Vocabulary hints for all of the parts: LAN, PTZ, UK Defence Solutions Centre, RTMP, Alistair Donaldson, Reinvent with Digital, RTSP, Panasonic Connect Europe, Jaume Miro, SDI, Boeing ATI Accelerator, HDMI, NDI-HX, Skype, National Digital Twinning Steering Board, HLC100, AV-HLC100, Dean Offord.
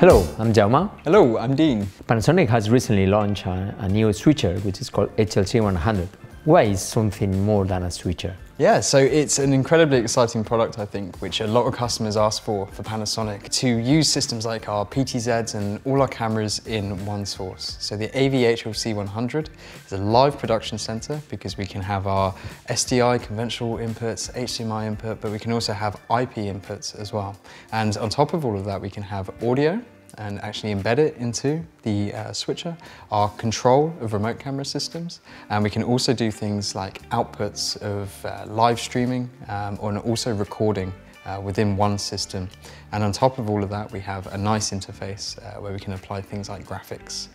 Hello, I'm Jaume. Hello, I'm Dean. Panasonic has recently launched a new switcher which is called HLC100. Why is something more than a switcher? Yeah, so it's an incredibly exciting product, I think, which a lot of customers ask for Panasonic, to use systems like our PTZs and all our cameras in one source. So the AV-HLC100 is a live production center because we can have our SDI conventional inputs, HDMI input, but we can also have IP inputs as well. And on top of all of that, we can have audio, and actually embed it into the switcher, our control of remote camera systems, and we can also do things like outputs of live streaming and also recording within one system. And on top of all of that, we have a nice interface where we can apply things like graphics.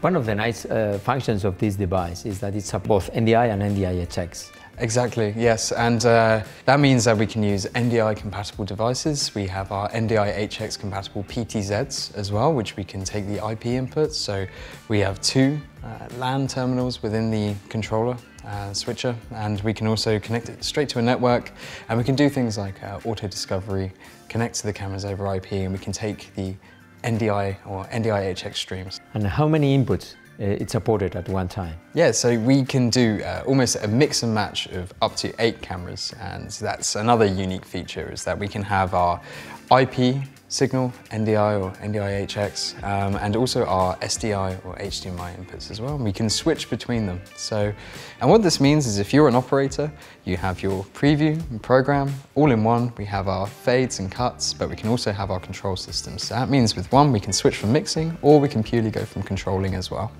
One of the nice functions of this device is that it supports both NDI and NDI-HX. Exactly, yes, and that means that we can use NDI-compatible devices. We have our NDI-HX-compatible PTZs as well, which we can take the IP inputs. So we have two LAN terminals within the controller switcher, and we can also connect it straight to a network, and we can do things like auto-discovery, connect to the cameras over IP, and we can take the NDI or NDI-HX streams. And how many inputs it's supported at one time? Yeah, so we can do almost a mix and match of up to 8 cameras, and that's another unique feature, is that we can have our IP signal, NDI or NDI-HX, and also our SDI or HDMI inputs as well. And we can switch between them. So, and what this means is if you're an operator, you have your preview and program all in one. We have our fades and cuts, but we can also have our control systems. So that means with one, we can switch from mixing, or we can purely go from controlling as well.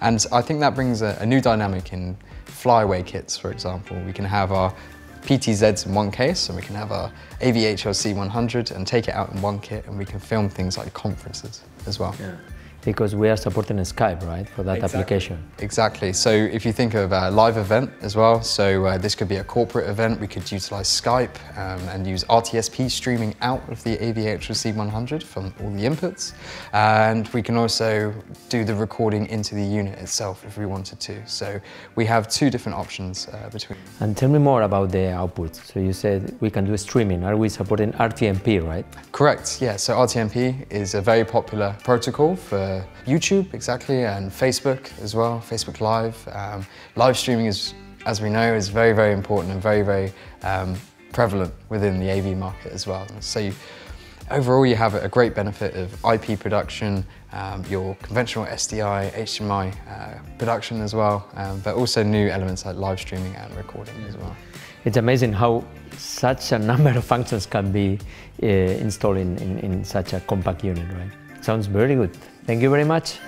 And I think that brings a new dynamic in flyaway kits, for example. We can have our PTZs in one case, and we can have our AV-HLC100 and take it out in one kit, and we can film things like conferences as well. Yeah. Because we are supporting Skype, right, for that application? Exactly. So if you think of a live event as well, so this could be a corporate event, we could utilize Skype and use RTSP streaming out of the AV-HLC100 from all the inputs. And we can also do the recording into the unit itself if we wanted to. So we have two different options between. And tell me more about the output. So you said we can do streaming. Are we supporting RTMP, right? Correct, yeah. So RTMP is a very popular protocol for YouTube, exactly, and Facebook as well, Facebook Live. Live streaming is, as we know, is very, very important and very, very prevalent within the AV market as well. So overall, you have a great benefit of IP production, your conventional SDI, HDMI production as well, but also new elements like live streaming and recording as well. It's amazing how such a number of functions can be installed in such a compact unit, right? Sounds very good. Thank you very much.